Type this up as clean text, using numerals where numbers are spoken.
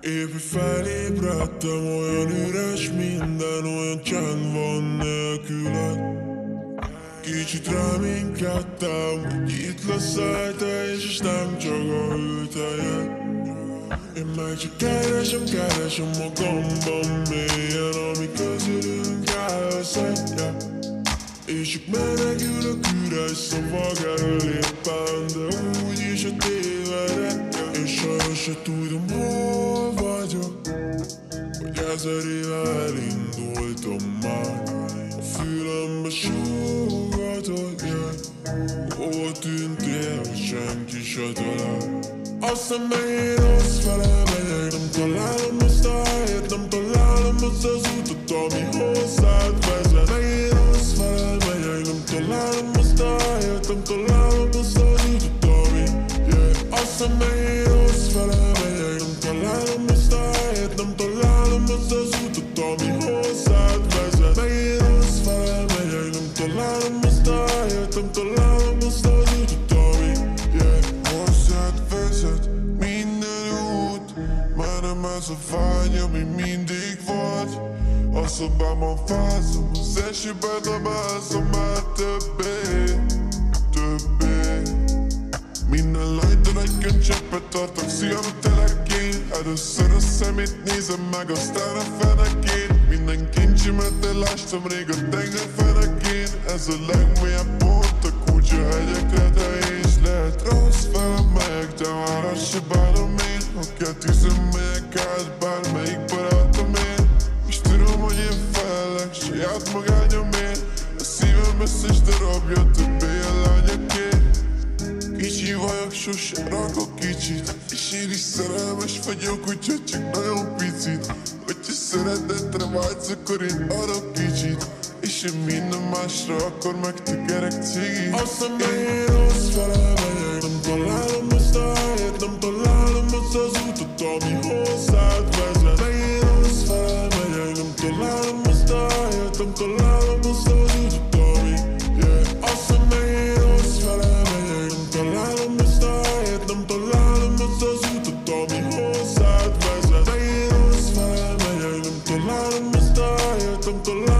Épp felébredtem, olyan üres minden, olyan csend van nélküled. Kicsit reménykedtem, hogy itt leszel te is, és nem csak a hűtelyed. Én meg csak keresem magamban mélyen, ami közülünk állsz egyre. És csak menekülök üres szavak elől éppen, de úgyis a tévedek. Én sajnos se tudom, hol vagyok, hogy ezer éve elindultam már. A fülembe súgatok, hova tűntél, hogy senki se talál. Aztán meg én rossz fele megyek, nem találom azt a helyet, nem találom azt az utat, ami hozzád vezet. Meg én rossz fele megyek, nem találom azt a helyet, nem találom azt az utat, ami Aztán meg én rossz fele megyek, nem találom azt a helyet, nem találom azt az utat, ami hozzád vezet. Meg én rossz fele megyek, nem találom azt a helyet, nem találom azt az utat, ami hozzád vezet. Minden út, már nem ez a vágy, ami mindig volt. A szobámban fázom, az esőbe dobálszom, már többé. Minden lajtól egy könycseppet tartok, szívem telekén. Először a szemét nézem meg, aztán a fenekén. Minden kincsimet elástam rég a tenger fenekén. Ez a legmélyebb pont, a kulcs a hegyekre, de én s lehet rossz fele megyek, de már azt se bánom én. Ha kell tűzöm, megyek át bármelyik barátom én. És tudom, hogy én felelek, saját magát nyom én. A szívem összes darabja, többé a lányaké. Kicsi vagyok, sose rakok kicsit, és én is szerelmes vagyok, úgyhogy csak nagyon picit. Hogyha szeretetre vágysz, akkor én adok kicsit, és én minden másra akkor megtekerek cigit. Aztán meg én rossz fele megyek, nem találom azt a helyet, nem találom azt az utat, ami hozzád vezet. Meg én rossz fele megyek, nem találom azt a helyet, nem találom azt az utat, ami Aztán meg én rossz fele megyek, nem találom azt a helyet, nem találom azt az utat, ami hozzád vezet. Meg én rossz fele megyek, nem találom azt a helyet, nem találom